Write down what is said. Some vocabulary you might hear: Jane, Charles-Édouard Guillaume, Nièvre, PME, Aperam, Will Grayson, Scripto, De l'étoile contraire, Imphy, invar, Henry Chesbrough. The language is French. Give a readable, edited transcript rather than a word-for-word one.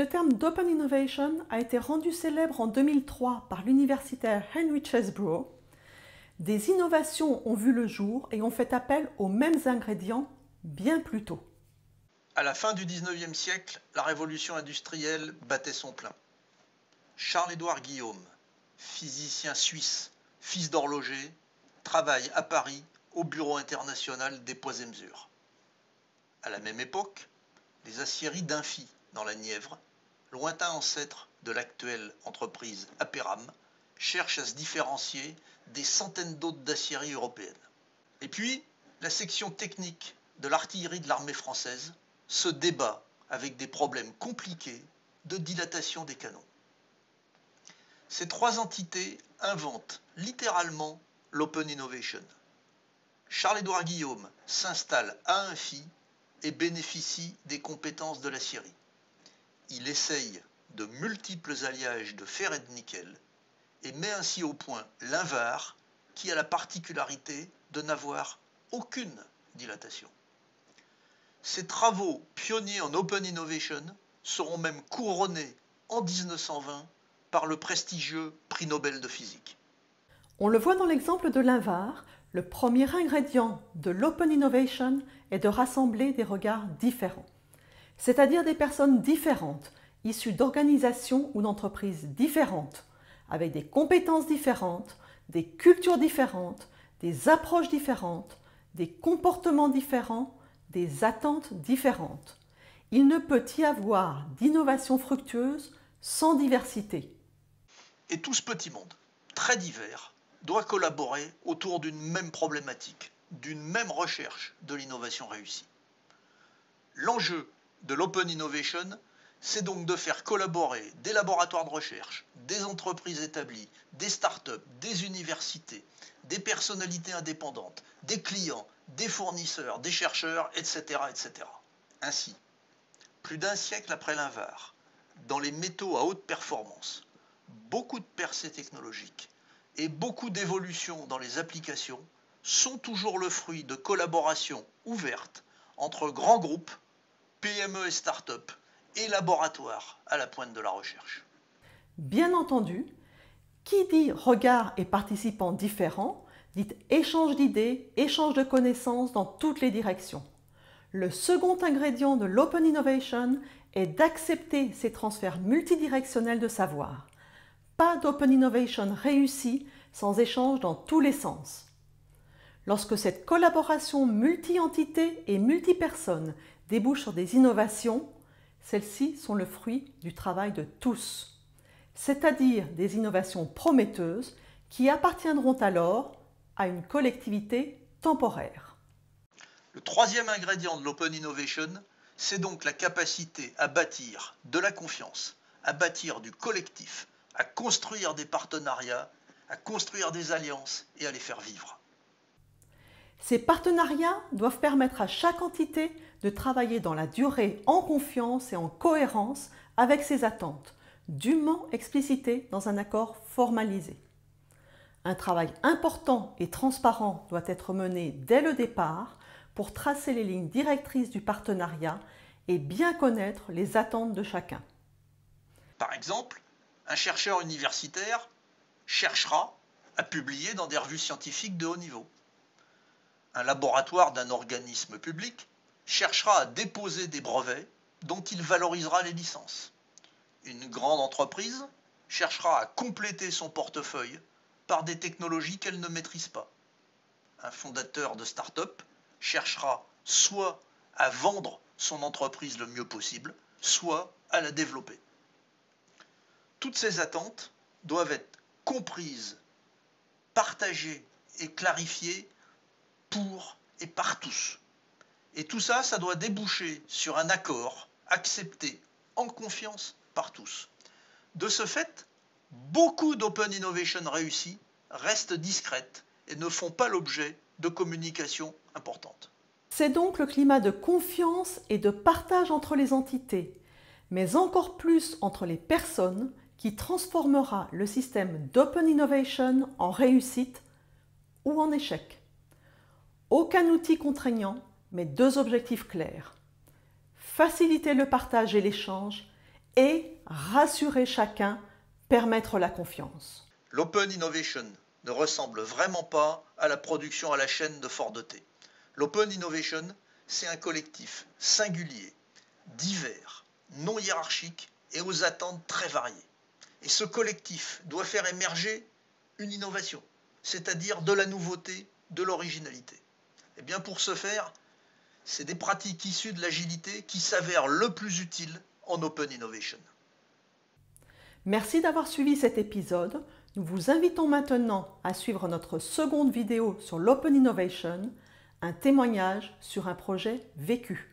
Le terme d'Open Innovation a été rendu célèbre en 2003 par l'universitaire Henry Chesbrough. Des innovations ont vu le jour et ont fait appel aux mêmes ingrédients bien plus tôt. À la fin du 19e siècle, la révolution industrielle battait son plein. Charles-Édouard Guillaume, physicien suisse, fils d'horloger, travaille à Paris au Bureau international des poids et mesures. À la même époque, les aciéries d'Imphy, dans la Nièvre, lointain ancêtre de l'actuelle entreprise Aperam, cherchent à se différencier des centaines d'autres d'aciéries européennes. Et puis, la section technique de l'artillerie de l'armée française se débat avec des problèmes compliqués de dilatation des canons. Ces trois entités inventent littéralement l'Open Innovation. Charles-Édouard Guillaume s'installe à Imphy et bénéficie des compétences de l'aciérie. Il essaye de multiples alliages de fer et de nickel et met ainsi au point l'invar qui a la particularité de n'avoir aucune dilatation. Ses travaux pionniers en Open Innovation seront même couronnés en 1920 par le prestigieux prix Nobel de physique. On le voit dans l'exemple de l'invar, le premier ingrédient de l'Open Innovation est de rassembler des regards différents, c'est-à-dire des personnes différentes, issues d'organisations ou d'entreprises différentes, avec des compétences différentes, des cultures différentes, des approches différentes, des comportements différents, des attentes différentes. Il ne peut y avoir d'innovation fructueuse sans diversité. Et tout ce petit monde, très divers, doit collaborer autour d'une même problématique, d'une même recherche de l'innovation réussie. L'enjeu de l'Open Innovation, c'est donc de faire collaborer des laboratoires de recherche, des entreprises établies, des startups, des universités, des personnalités indépendantes, des clients, des fournisseurs, des chercheurs, etc. etc. Ainsi, plus d'un siècle après l'invar, dans les métaux à haute performance, beaucoup de percées technologiques et beaucoup d'évolutions dans les applications sont toujours le fruit de collaborations ouvertes entre grands groupes, PME et start-up et laboratoires à la pointe de la recherche. Bien entendu, qui dit regard et participants différents, dit échange d'idées, échange de connaissances dans toutes les directions. Le second ingrédient de l'Open Innovation est d'accepter ces transferts multidirectionnels de savoir. Pas d'Open Innovation réussie sans échange dans tous les sens. Lorsque cette collaboration multi-entité et multi-personnes débouche sur des innovations, celles-ci sont le fruit du travail de tous, c'est-à-dire des innovations prometteuses qui appartiendront alors à une collectivité temporaire. Le troisième ingrédient de l'Open Innovation, c'est donc la capacité à bâtir de la confiance, à bâtir du collectif, à construire des partenariats, à construire des alliances et à les faire vivre. Ces partenariats doivent permettre à chaque entité de travailler dans la durée en confiance et en cohérence avec ses attentes, dûment explicitées dans un accord formalisé. Un travail important et transparent doit être mené dès le départ pour tracer les lignes directrices du partenariat et bien connaître les attentes de chacun. Par exemple, un chercheur universitaire cherchera à publier dans des revues scientifiques de haut niveau. Un laboratoire d'un organisme public cherchera à déposer des brevets dont il valorisera les licences. Une grande entreprise cherchera à compléter son portefeuille par des technologies qu'elle ne maîtrise pas. Un fondateur de start-up cherchera soit à vendre son entreprise le mieux possible, soit à la développer. Toutes ces attentes doivent être comprises, partagées et clarifiées pour et par tous. Et tout ça, ça doit déboucher sur un accord accepté en confiance par tous. De ce fait, beaucoup d'Open Innovation réussies restent discrètes et ne font pas l'objet de communications importantes. C'est donc le climat de confiance et de partage entre les entités, mais encore plus entre les personnes, qui transformera le système d'Open Innovation en réussite ou en échec. Aucun outil contraignant, mais deux objectifs clairs. Faciliter le partage et l'échange et rassurer chacun, permettre la confiance. L'open innovation ne ressemble vraiment pas à la production à la chaîne de Fort-de-Thé. L'open innovation, c'est un collectif singulier, divers, non hiérarchique et aux attentes très variées. Et ce collectif doit faire émerger une innovation, c'est-à-dire de la nouveauté, de l'originalité. Et bien pour ce faire, c'est des pratiques issues de l'agilité qui s'avèrent le plus utiles en Open Innovation. Merci d'avoir suivi cet épisode. Nous vous invitons maintenant à suivre notre seconde vidéo sur l'Open Innovation, un témoignage sur un projet vécu.